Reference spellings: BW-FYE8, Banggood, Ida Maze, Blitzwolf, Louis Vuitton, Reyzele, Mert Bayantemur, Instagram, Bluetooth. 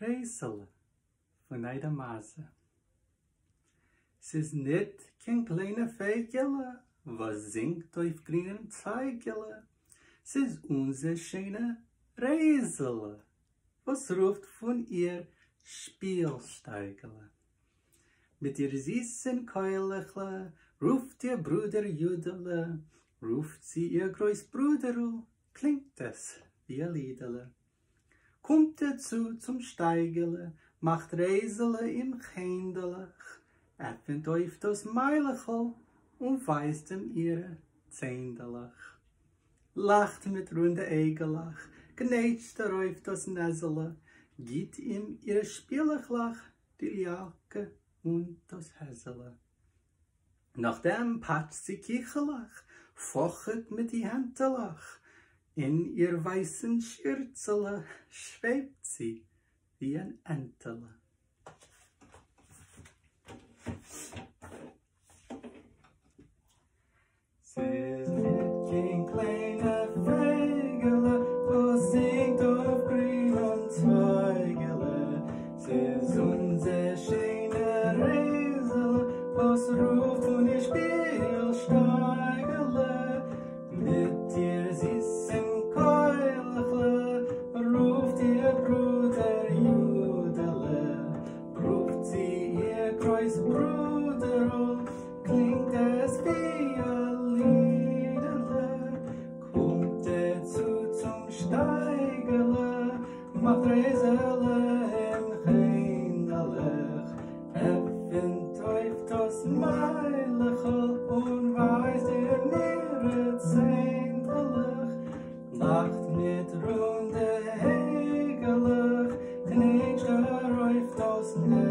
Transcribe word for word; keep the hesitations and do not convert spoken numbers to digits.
Reyzele van Ida Maze. Het is niet geen kleine feikele, wat zingt op grünen Zeigele. Het is onze schöne Reyzele, was ruft von ihr Spielsteigele. Met ihr süßen Keulechle ruft ihr Bruder Judele, ruft sie ihr Großbruderl, klingt es wie ein Liedele. Kommt dazu zum Steigele, macht Reyzele im Kindelach, öffnet euch das Meilechel und weist ihm ihre Zändelach. Lacht mit runde Eigelach, gnetscht er auf das Näsele, gibt ihm ihre Spielachlach, die Jacke und das Häsele. Nachdem patscht sie Kichelach, fochet mit die Händelach, in ihr weißen Schürzele schwebt sie wie ein Entele. Sie ist nicht kein kleiner Feigele, du singt auf grünen Zweigele. Sie ist unsere schöne Reyzele, was ruft und ihr Spiel steigele. Mit ihr süßen Keulchle ruft ihr Bruder Judele, ruft sie ihr Großbruderl, klingt es wie ein Steigele, macht Reyzele im Kindelach, öffnet euch das Meilechel und weist ihr ihre Zändelach. Lacht mit runde Hegelach, knietscht er euch das Näsele.